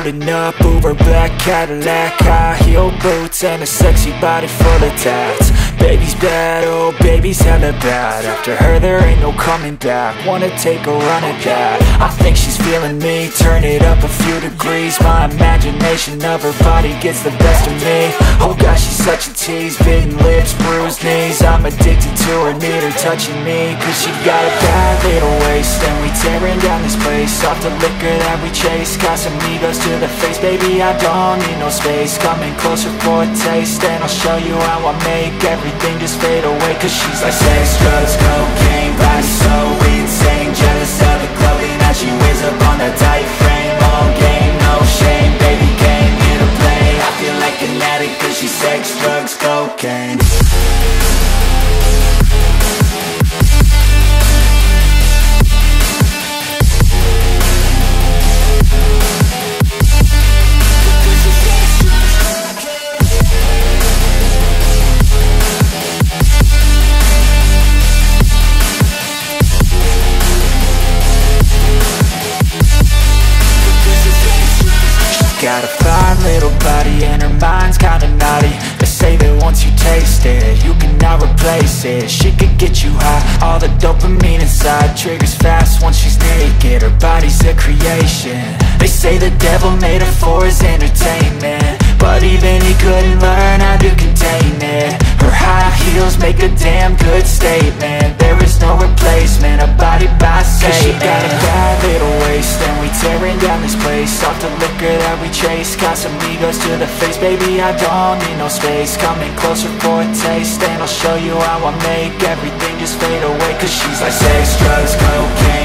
rolling up, Uber black Cadillac, high heel boots and a sexy body full of tats. Baby's bad, oh baby's hella bad. After her there ain't no coming back, wanna take a run at that. I think she's feeling me, turn it up a few degrees. My imagination of her body gets the best of me. Oh gosh, she's such a tease, bitten lips, bruised knees. I'm addicted to her, need her touching me, cause she got a bad little waist, and we tearing down this place off the liquor that we chase. Casamigos to the face, baby I don't need no space. Coming closer for a taste, and I'll show you how I make everything just fade away, cause she's like sex, drugs, cocaine, body so insane. Jealous of the clothing that she wears up on a tight frame. All game, no shame, baby came here to play. I feel like an addict cause she's sex, drugs, cocaine. Got a fine little body and her mind's kinda naughty. They say that once you taste it, you cannot replace it. She could get you high, all the dopamine inside triggers fast once she's naked. Her body's a creation. They say the devil made her for his entertainment, but even he couldn't learn how to contain it. Her high heels make a damn good statement. There is no replacement, a body by Satan. She got a bad little waist, and we tearing down this place off the liquor that we chase. Casamigos to the face, baby I don't need no space. Coming closer for a taste, and I'll show you how I make everything just fade away, cause she's like sex, drugs, cocaine.